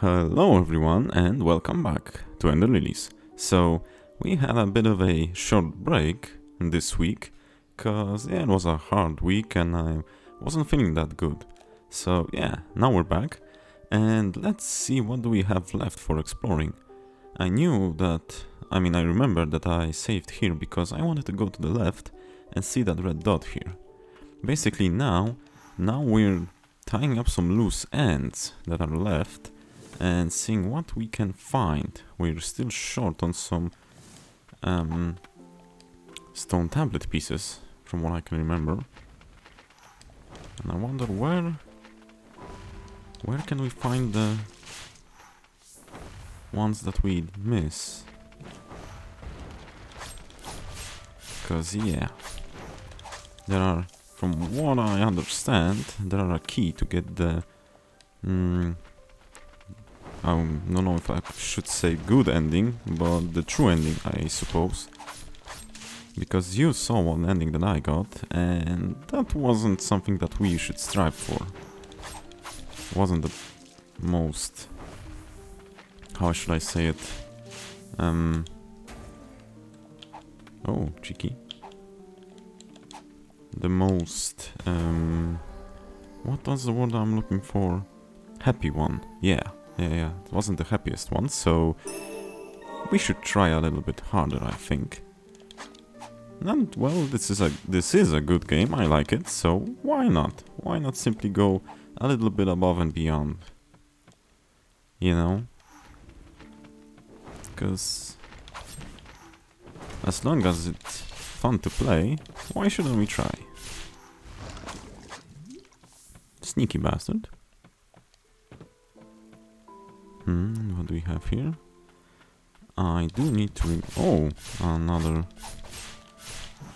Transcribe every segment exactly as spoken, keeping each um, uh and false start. Hello everyone and welcome back to Ender Lilies. So we had a bit of a short break this week because yeah, it was a hard week and I wasn't feeling that good. So yeah, now we're back and let's see what do we have left for exploring. I knew that, I mean I remember that I saved here because I wanted to go to the left and see that red dot here. Basically now, now we're tying up some loose ends that are left and seeing what we can find. We're still short on some um, stone tablet pieces, from what I can remember. And I wonder where... Where can we find the ones that we miss? Because, yeah, there are, from what I understand, there are a key to get the... Mm, I don't know if I should say good ending, but the true ending, I suppose. Because you saw one ending that I got, and that wasn't something that we should strive for. Wasn't the most... How should I say it? Um... Oh, cheeky. The most... Um, what was the word I'm looking for? Happy one, yeah. Yeah, yeah, it wasn't the happiest one, so we should try a little bit harder, I think. And well, this is a this is a good game. I like it, so why not? Why not simply go a little bit above and beyond? You know, because as long as it's fun to play, why shouldn't we try? Sneaky bastard. Hmm, what do we have here? I do need to... Oh, another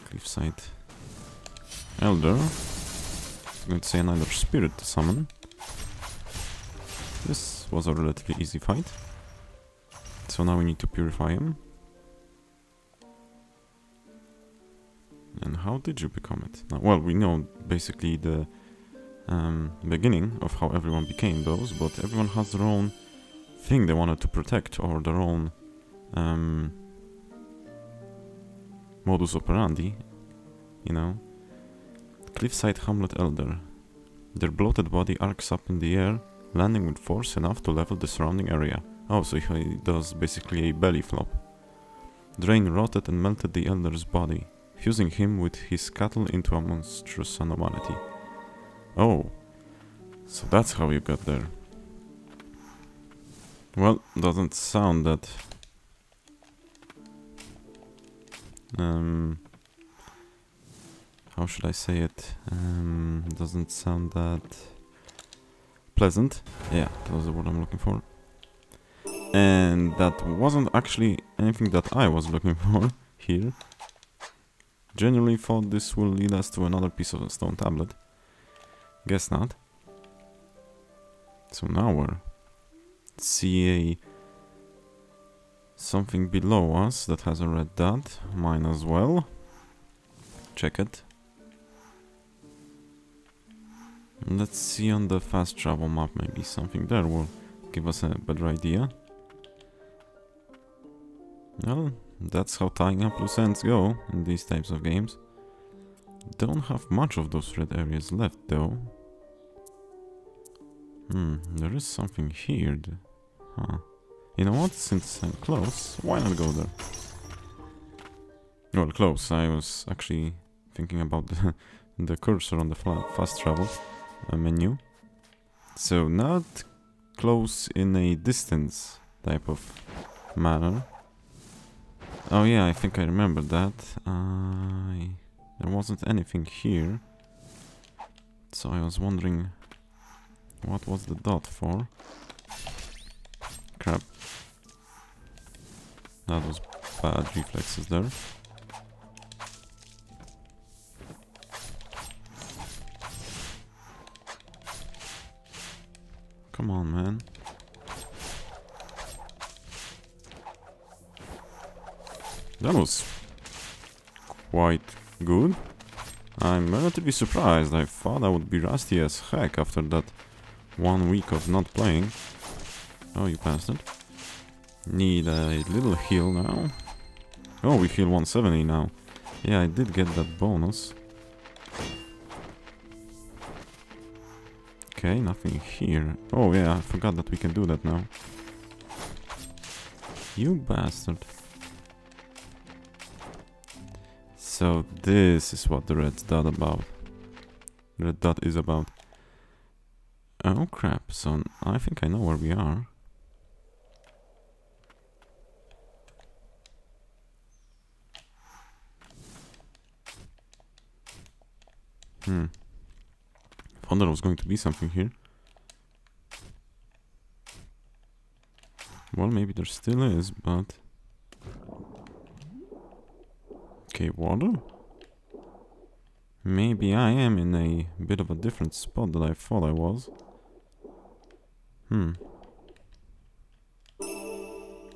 cliffside elder. I'm going to say another spirit to summon. This was a relatively easy fight. So now we need to purify him. And how did you become it? Now, well, we know basically the um, beginning of how everyone became those, but everyone has their own thing they wanted to protect, or their own um, modus operandi, you know. Cliffside Hamlet Elder. Their bloated body arcs up in the air, landing with force enough to level the surrounding area. Oh, so he does basically a belly flop. Drain rotted and melted the elder's body, fusing him with his cattle into a monstrous anomaly. Oh, so that's how you got there. Well, doesn't sound that um how should I say it? Um doesn't sound that pleasant. Yeah, that was the word I'm looking for. And that wasn't actually anything that I was looking for here. Generally thought this will lead us to another piece of a stone tablet. Guess not. So now we're see a something below us that has a red dot. Mine as well. Check it. Let's see on the fast travel map, maybe something there will give us a better idea. Well, that's how tying up loose ends go in these types of games. Don't have much of those red areas left though. Hmm, there is something here. Huh. You know what? Since I'm close, why not go there? Well, close. I was actually thinking about the, the cursor on the fast travel uh, menu. So not close in a distance type of manner. Oh yeah, I think I remember that. I there wasn't anything here, so I was wondering what was the dot for. Crap. That was bad reflexes there. Come on, man. That was quite good. I'm relatively surprised. I thought I would be rusty as heck after that one week of not playing. Oh, you passed it. Need a little heal now. Oh, we heal one seventy now. Yeah, I did get that bonus. Okay, nothing here. Oh yeah, I forgot that we can do that now. You bastard. So this is what the red dot about. Red dot is about. Oh crap, so I think I know where we are. Hmm. I thought there was going to be something here. Well, maybe there still is, but... Okay, water? Maybe I am in a bit of a different spot than I thought I was. Hmm.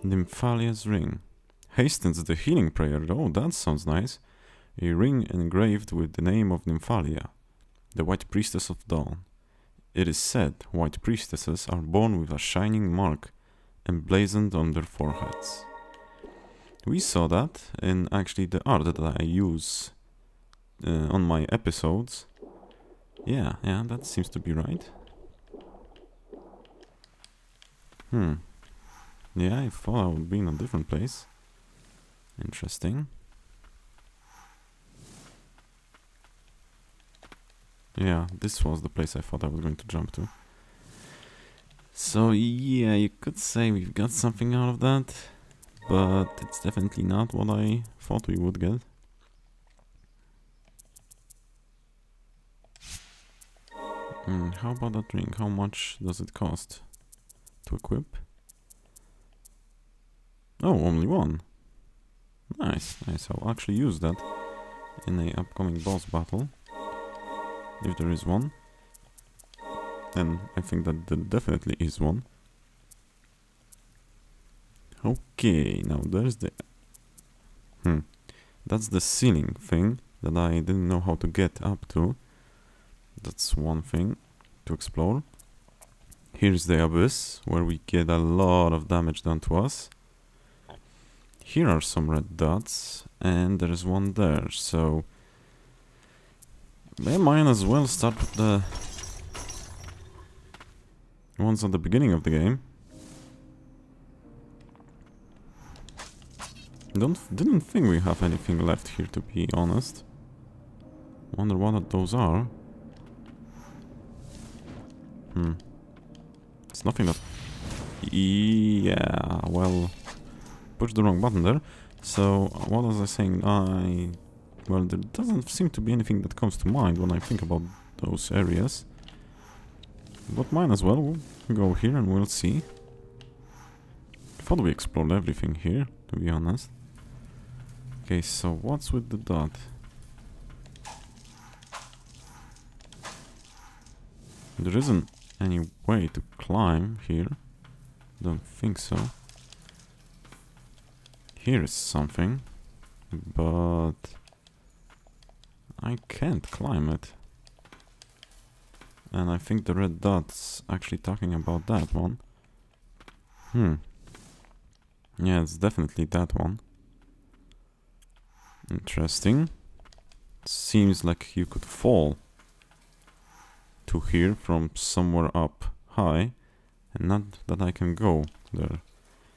Nymphalia's ring. Hastens the healing prayer. Oh, that sounds nice. A ring engraved with the name of Nymphalia, the White Priestess of Dawn. It is said White Priestesses are born with a shining mark emblazoned on their foreheads. We saw that in actually the art that I use uh, on my episodes. Yeah, yeah, that seems to be right. Hmm. Yeah, I thought I would be in a different place. Interesting. Yeah, this was the place I thought I was going to jump to. So, yeah, you could say we've got something out of that, but it's definitely not what I thought we would get. Mm, how about that ring? How much does it cost to equip? Oh, only one. Nice, nice. I'll actually use that in an upcoming boss battle. If there is one, and I think that there definitely is one. Okay, now there's the... Hmm. That's the ceiling thing that I didn't know how to get up to. That's one thing to explore. Here's the abyss, where we get a lot of damage done to us. Here are some red dots, and there's one there, so... They might as well start with the ones at the beginning of the game. Don't didn't think we have anything left here, to be honest. Wonder what those are. Hmm. It's nothing that. Yeah. Well, pushed the wrong button there. So what was I saying? I. Well, there doesn't seem to be anything that comes to mind when I think about those areas. But might as well, we'll go here and we'll see. I thought we explored everything here, to be honest. Okay, so what's with the dot? There isn't any way to climb here. Don't think so. Here is something, but... I can't climb it. And I think the red dot's actually talking about that one. Hmm. Yeah, it's definitely that one. Interesting. Seems like you could fall to here from somewhere up high. And not that I can go there.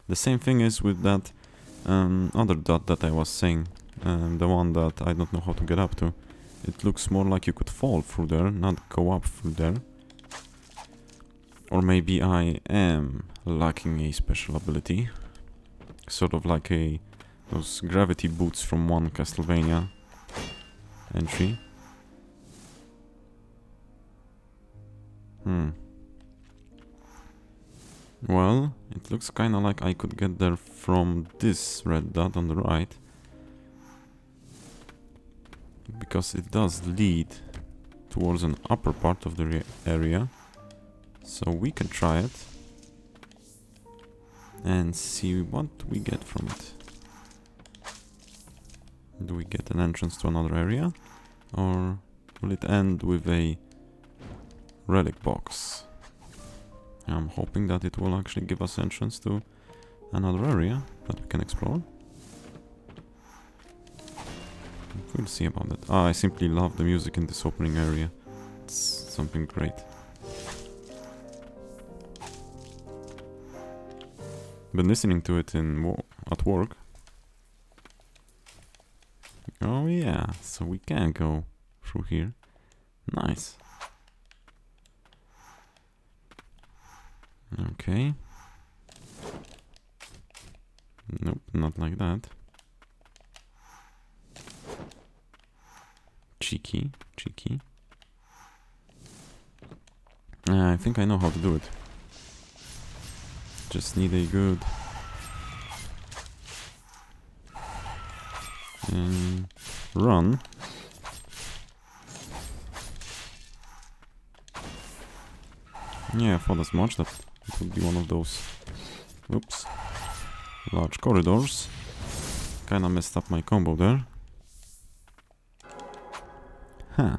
The same thing is with that um, other dot that I was saying. Um, the one that I don't know how to get up to. It looks more like you could fall through there, not go up through there. Or maybe I am lacking a special ability. Sort of like a those gravity boots from one Castlevania entry. Hmm. Well, it looks kinda like I could get there from this red dot on the right. Because it does lead towards an upper part of the area. So we can try it. And see what we get from it. Do we get an entrance to another area? Or will it end with a relic box? I'm hoping that it will actually give us entrance to another area that we can explore. We'll see about that. Ah, I simply love the music in this opening area. It's something great. Been listening to it in wo at work. Oh yeah, so we can go through here. Nice. Okay. Nope, not like that. Cheeky, cheeky. Uh, I think I know how to do it. Just need a good... Um, run. Yeah, I thought as much that it would be one of those... Oops. Large corridors. Kinda messed up my combo there. Huh.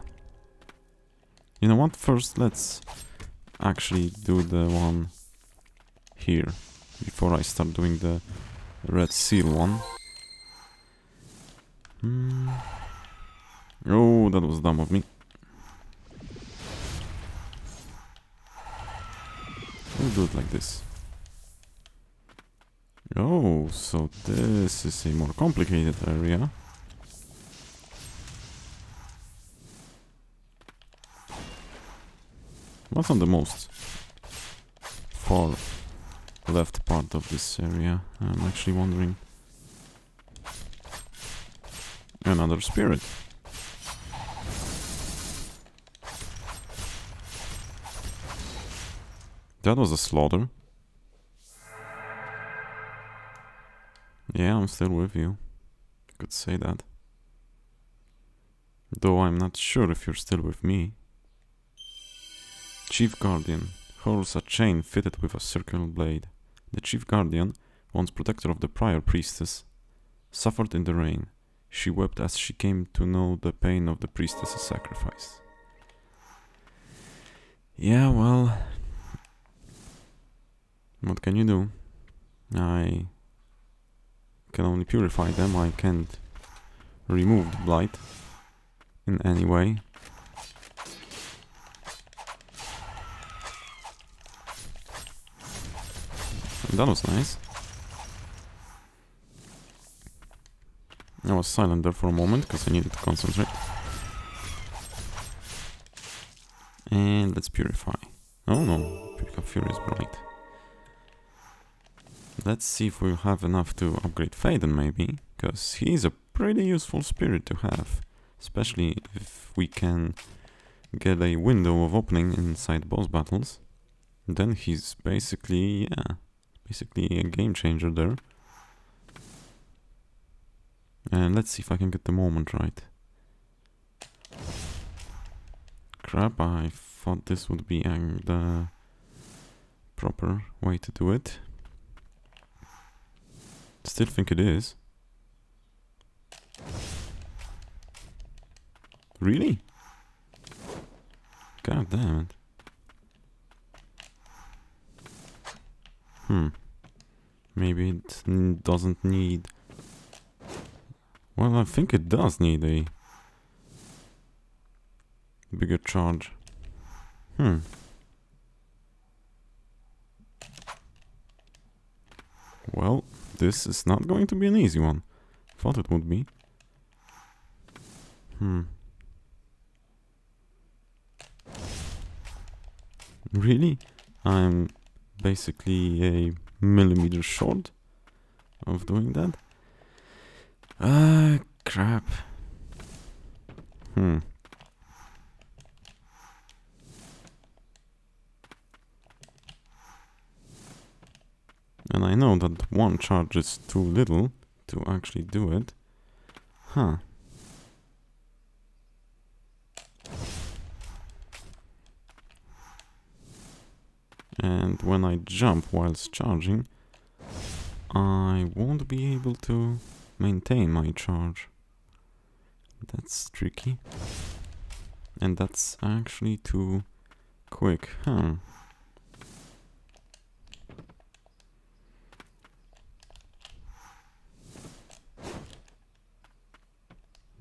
You know what? First, let's actually do the one here before I start doing the red seal one. Mm. Oh, that was dumb of me. We'll do it like this. Oh, so this is a more complicated area. What's on the most far left part of this area? I'm actually wondering. Another spirit. That was a slaughter. Yeah, I'm still with you. You could say that. Though I'm not sure if you're still with me. Chief Guardian holds a chain fitted with a circular blade. The Chief Guardian, once protector of the prior priestess, suffered in the rain. She wept as she came to know the pain of the priestess's sacrifice. Yeah, well... What can you do? I can only purify them. I can't remove the blight in any way. That was nice. I was silent there for a moment because I needed to concentrate. And let's purify. Oh no, Furious Blight. Let's see if we'll have enough to upgrade Faden maybe, because he's a pretty useful spirit to have. Especially if we can get a window of opening inside boss battles. Then he's basically, yeah... Basically a game changer there. And let's see if I can get the moment right. Crap, I thought this would be um, the proper way to do it. Still think it is. Really? God damn it. Hmm. Maybe it n doesn't need... Well, I think it does need a bigger charge. Hmm. Well, this is not going to be an easy one. Thought it would be. Hmm. Really? I'm... basically a millimeter short of doing that. Ah, uh, crap. Hmm. And I know that one charge is too little to actually do it. Huh. And when I jump whilst charging, I won't be able to maintain my charge. That's tricky. And that's actually too quick. Hmm.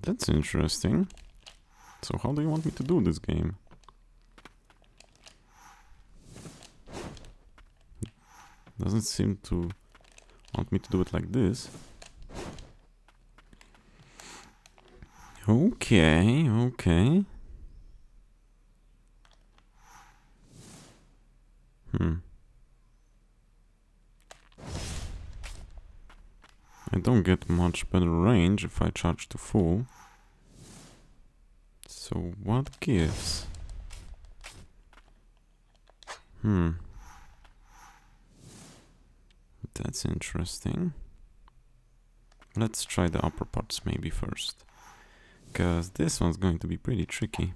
That's interesting. So how do you want me to do this game? Doesn't seem to want me to do it like this. Okay, okay. Hmm. I don't get much better range if I charge to full. So what gives? Hmm. That's interesting. Let's try the upper parts maybe first, because this one's going to be pretty tricky.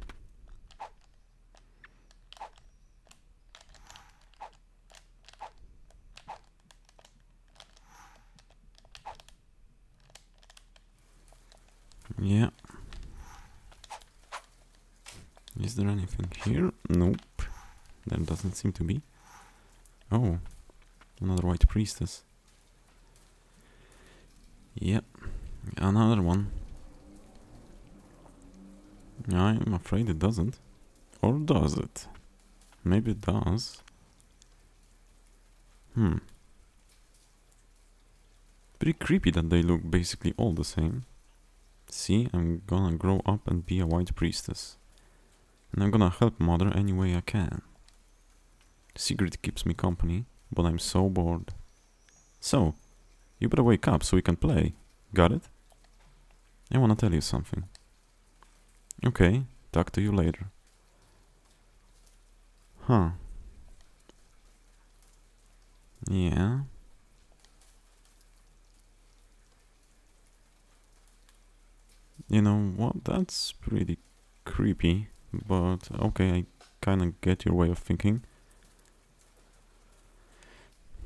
Yeah. Is there anything here? Nope. There doesn't seem to be. Oh. Another white priestess. Yep. Another one. I'm afraid it doesn't. Or does it? Maybe it does. Hmm. Pretty creepy that they look basically all the same. See, I'm gonna grow up and be a white priestess. And I'm gonna help mother any way I can. Sigrid keeps me company. But I'm so bored. So, you better wake up so we can play. Got it? I wanna tell you something. Okay, talk to you later. Huh. Yeah. You know what? That's pretty creepy. But okay, I kinda get your way of thinking.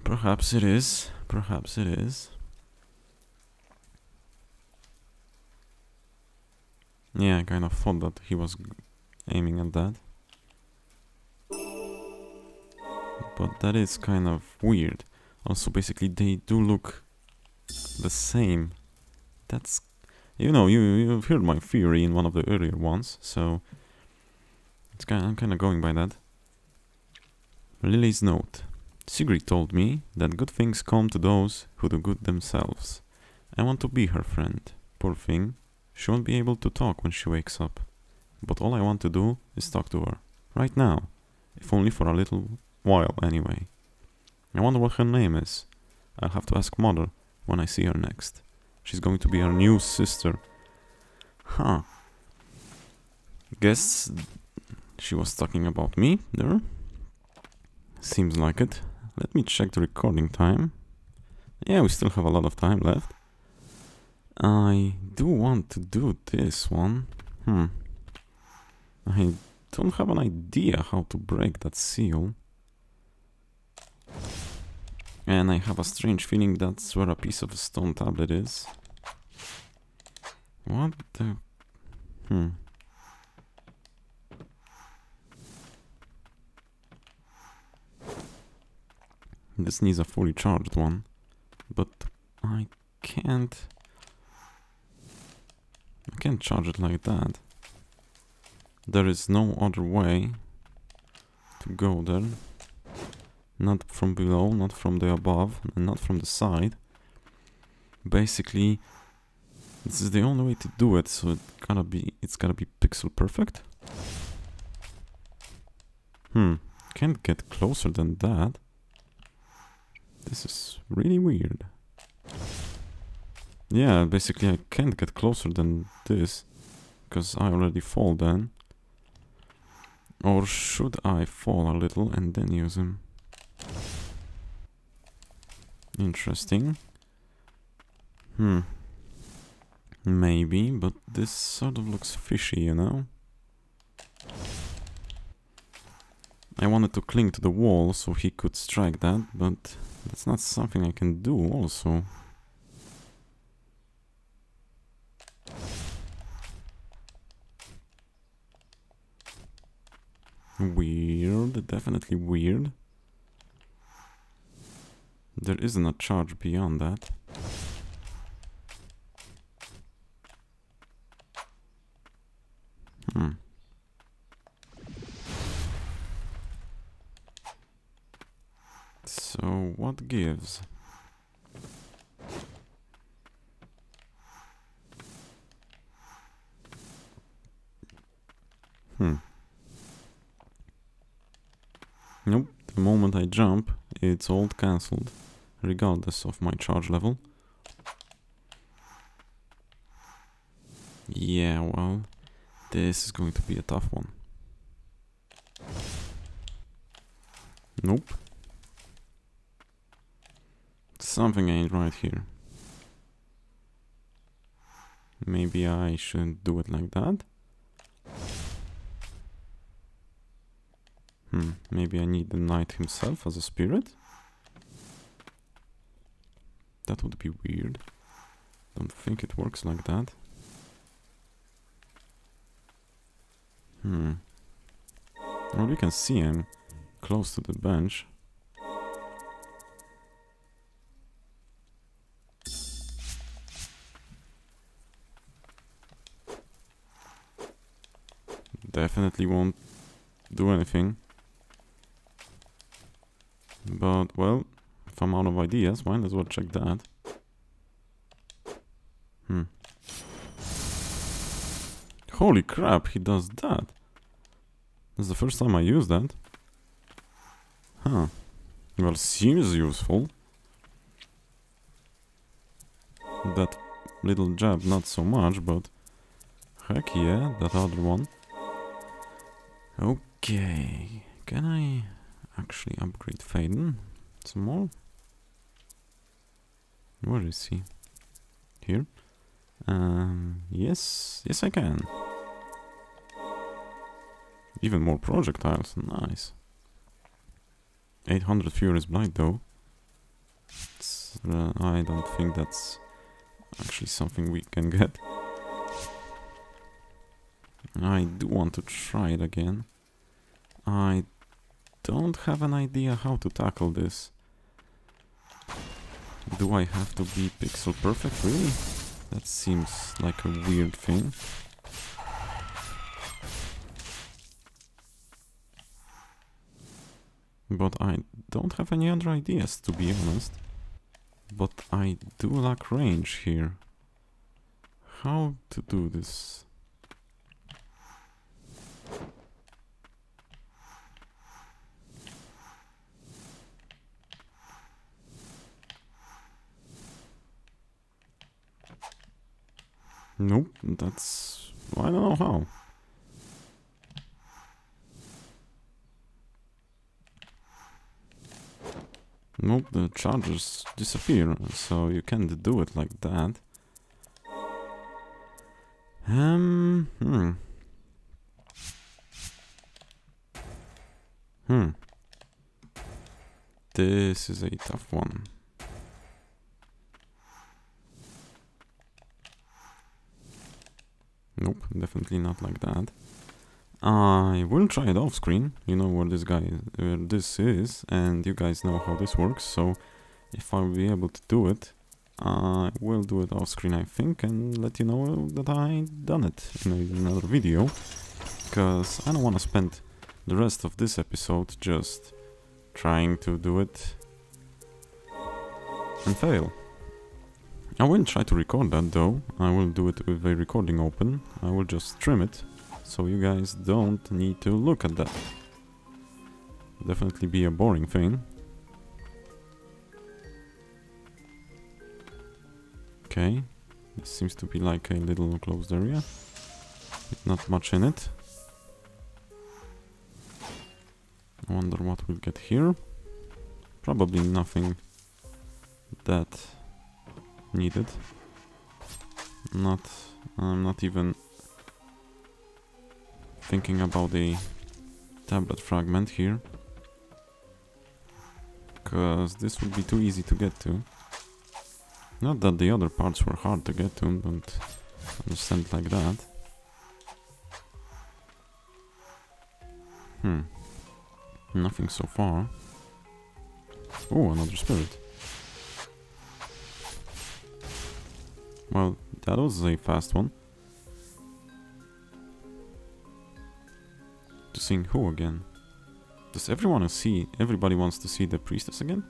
Perhaps it is. Perhaps it is. Yeah, I kind of thought that he was aiming at that. But that is kind of weird. Also, basically, they do look the same. That's... You know, you, you've heard my theory in one of the earlier ones, so... It's kind of, I'm kind of going by that. Lily's note. Sigrid told me that good things come to those who do good themselves. I want to be her friend. Poor thing. She won't be able to talk when she wakes up. But all I want to do is talk to her. Right now. If only for a little while anyway. I wonder what her name is. I'll have to ask mother when I see her next. She's going to be her new sister. Huh. Guess she was talking about me there. Seems like it. Let me check the recording time. Yeah, we still have a lot of time left. I do want to do this one. Hmm. I don't have an idea how to break that seal. And I have a strange feeling that's where a piece of stone tablet is. What the... Hmm. This needs a fully charged one, but I can't... I can't charge it like that. There is no other way to go there. Not from below, not from the above, and not from the side. Basically, this is the only way to do it, so it gotta be, it's gotta be pixel perfect. Hmm, can't get closer than that. This is really weird. Yeah, basically I can't get closer than this, because I already fall then. Or should I fall a little and then use him? Interesting. Hmm. Maybe, but this sort of looks fishy, you know? I wanted to cling to the wall so he could strike that, but... That's not something I can do also. Weird, definitely weird. There isn't a charge beyond that. So what gives? Hmm. Nope, the moment I jump, it's all cancelled, regardless of my charge level. Yeah, well, this is going to be a tough one. Nope. Something ain't right here. Maybe I should do it like that? Hmm, maybe I need the knight himself as a spirit? That would be weird. Don't think it works like that. Hmm. Well, we can see him close to the bench. Definitely won't do anything. But, well, if I'm out of ideas, might as well check that. Hmm. Holy crap, he does that! That's the first time I used that. Huh. Well, seems useful. That little jab, not so much, but... heck yeah, that other one. Okay, can I actually upgrade Faden some more? Where is he? Here? Um, yes, yes I can. Even more projectiles, nice. eight hundred Furious Blight though. Uh, I don't think that's actually something we can get. I do want to try it again. I don't have an idea how to tackle this. Do I have to be pixel perfect, really? That seems like a weird thing. But I don't have any other ideas, to be honest. But I do lack range here. How to do this? Nope, that's... I don't know how. Nope, the charges disappear, so you can't do it like that. Um, hmm. Hmm. This is a tough one. Nope, definitely not like that. I will try it off screen. You know where this guy, where this is, and you guys know how this works. So if I'll be able to do it, I will do it off screen, I think, and let you know that I done it in another video, because I don't want to spend the rest of this episode just trying to do it and fail. I will try to record that though. I will do it with a recording open. I will just trim it, so you guys don't need to look at that. Definitely be a boring thing. Okay, this seems to be like a little closed area, with not much in it. I wonder what we'll get here. Probably nothing that needed. Not, I'm not even thinking about a tablet fragment here, because this would be too easy to get to. Not that the other parts were hard to get to, don't understand like that. Hmm. Nothing so far. Oh, another spirit. Well, that was a fast one. To sing who again? Does everyone see? Everybody wants to see the priestess again?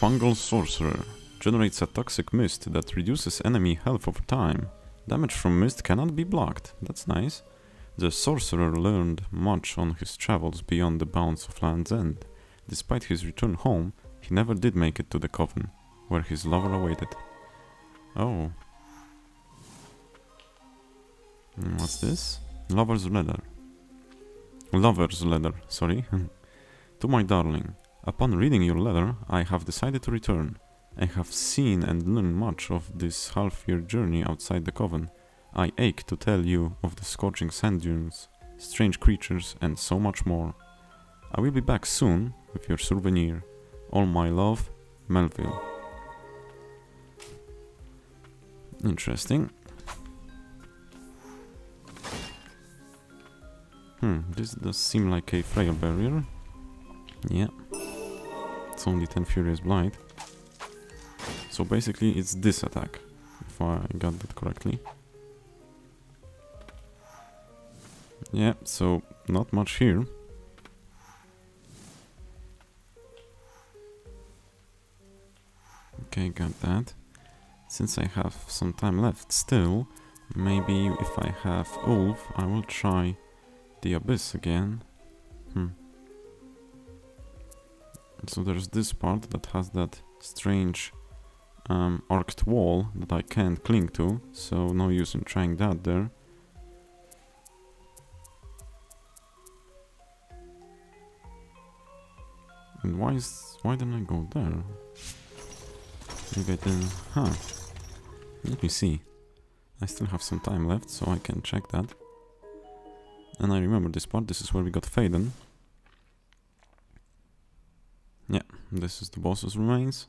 Fungal Sorcerer. Generates a toxic mist that reduces enemy health over time. Damage from mist cannot be blocked. That's nice. The sorcerer learned much on his travels beyond the bounds of Land's End. Despite his return home, he never did make it to the coven, where his lover awaited. Oh. What's this? Lover's letter. Lover's letter, sorry. To my darling, upon reading your letter, I have decided to return. I have seen and learned much of this half-year journey outside the coven. I ache to tell you of the scorching sand dunes, strange creatures, and so much more. I will be back soon with your souvenir. All my love, Melville. Interesting. Hmm, this does seem like a frail barrier. Yeah. It's only ten Furious Blight. So basically it's this attack, if I got that correctly. Yeah, so not much here. Okay, got that. Since I have some time left still, maybe if I have Ulf, I will try the Abyss again. Hmm. So there's this part that has that strange um, arced wall that I can't cling to, so no use in trying that there. And why is... why didn't I go there? Maybe I didn't... huh. Let me see. I still have some time left, so I can check that. And I remember this part, this is where we got Faden. Yeah, this is the boss's remains.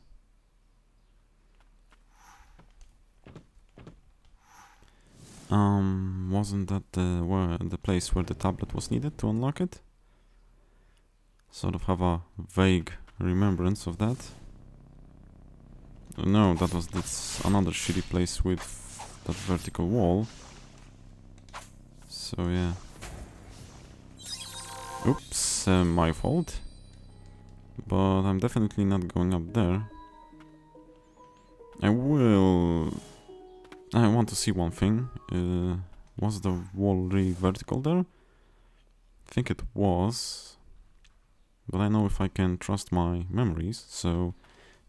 Um, wasn't that the, where, the place where the tablet was needed to unlock it? Sort of have a vague remembrance of that. No, that was that's another shitty place with that vertical wall. So yeah. Oops, uh, my fault. But I'm definitely not going up there. I will... I want to see one thing. Uh, was the wall really vertical there? I think it was. But I know if I can trust my memories, so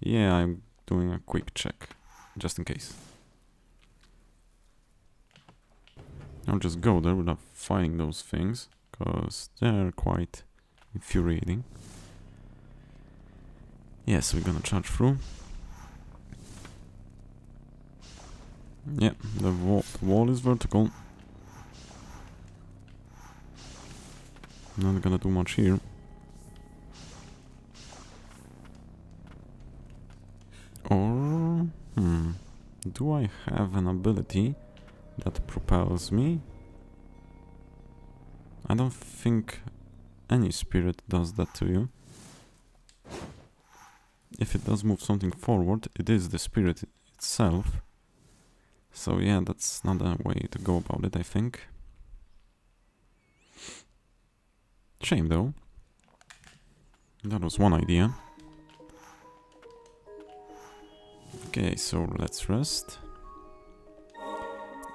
yeah, I'm doing a quick check, just in case. I'll just go there without fighting those things, because they're quite infuriating. Yeah, so we're gonna charge through. Yeah, the wall, the wall is vertical. Not gonna do much here. Or, hmm, do I have an ability that propels me? I don't think any spirit does that to you. If it does move something forward, it is the spirit itself. So yeah, that's not a way to go about it, I think. Shame though. That was one idea. Okay, so let's rest.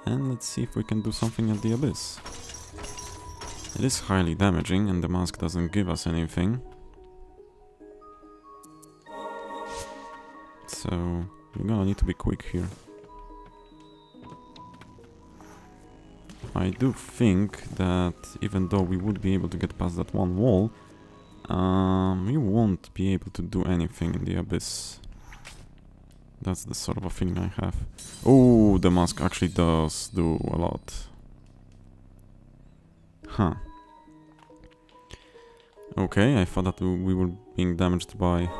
And let's see if we can do something at the Abyss. It is highly damaging and the mask doesn't give us anything. So, we're gonna need to be quick here. I do think that even though we would be able to get past that one wall, um, we won't be able to do anything in the Abyss. That's the sort of a feeling I have. Oh, the mask actually does do a lot. Huh. Okay, I thought that we were being damaged by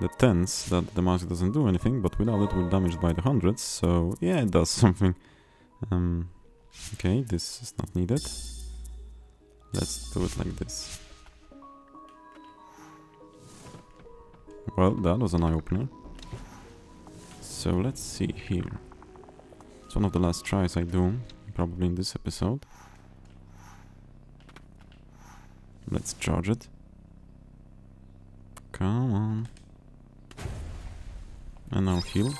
the tens, that the mask doesn't do anything, but without it we're damaged by the hundreds, so yeah, it does something. Um, okay, this is not needed. Let's do it like this. Well, that was an eye-opener. So let's see here. It's one of the last tries I do, probably in this episode. Let's charge it. Come on. And I'll heal.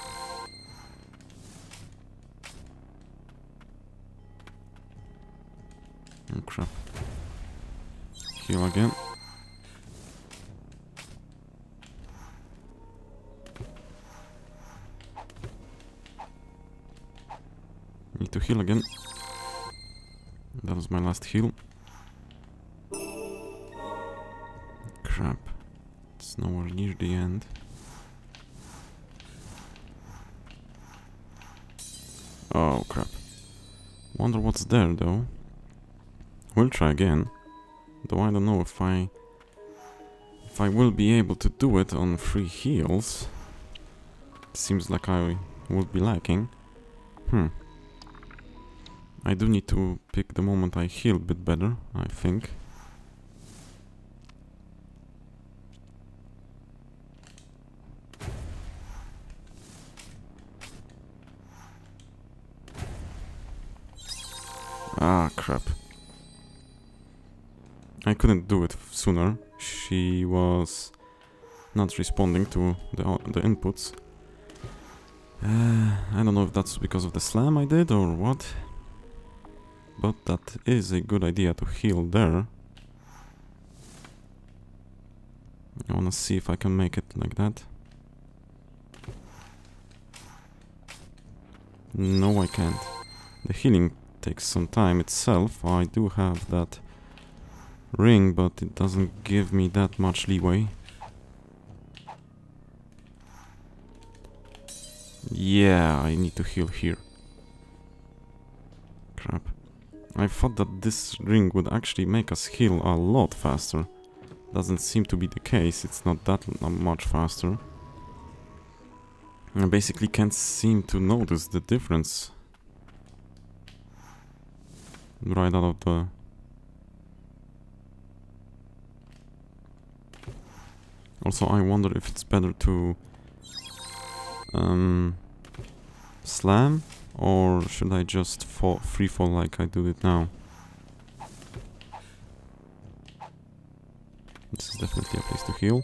Oh crap. Heal again. Need to heal again. That was my last heal. Crap. It's nowhere near the end. Oh crap. Wonder what's there though. We'll try again. Though I don't know if I if I will be able to do it on free heals. Seems like I would be lacking. Hmm. I do need to pick the moment I heal a bit better, I think. Ah, crap. I couldn't do it sooner. She was not responding to the, the inputs. Uh, I don't know if that's because of the slam I did or what. But that is a good idea to heal there. I wanna see if I can make it like that. No, I can't. The healing takes some time itself. I do have that ring, but it doesn't give me that much leeway. Yeah, I need to heal here. Crap. I thought that this ring would actually make us heal a lot faster. Doesn't seem to be the case, it's not that much faster. I basically can't seem to notice the difference. Right out of the... Also, I wonder if it's better to... Um, slam? Or should I just fall, free fall like I do it now? This is definitely a place to heal.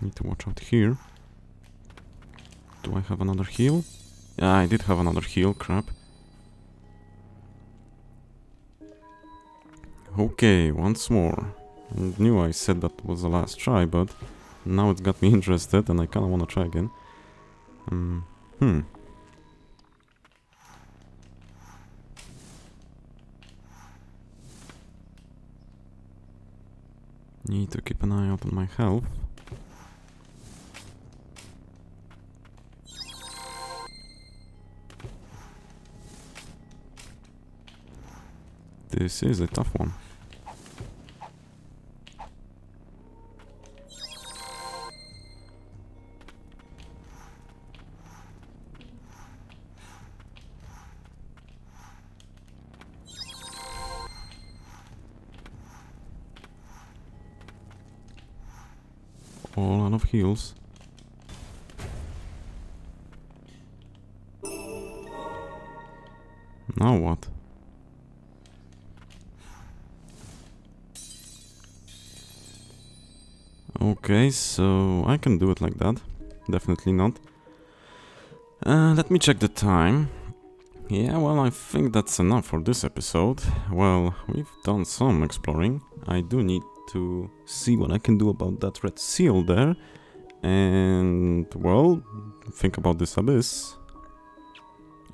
Need to watch out here. Do I have another heal? Yeah, I did have another heal, crap. Okay, once more. I knew I said that was the last try, but... Now it's got me interested, and I kind of want to try again. Um, hmm. Need to keep an eye out on my health. This is a tough one. All out of heals. Now what? Okay, so I can do it like that. Definitely not. Uh, let me check the time. Yeah, well, I think that's enough for this episode. Well, we've done some exploring. I do need to see what I can do about that red seal there, and well, think about this abyss,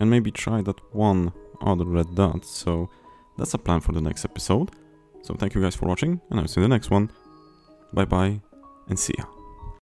and maybe try that one other red dot. So that's a plan for the next episode. So thank you guys for watching, and I'll see you in the next one. Bye bye, and see ya.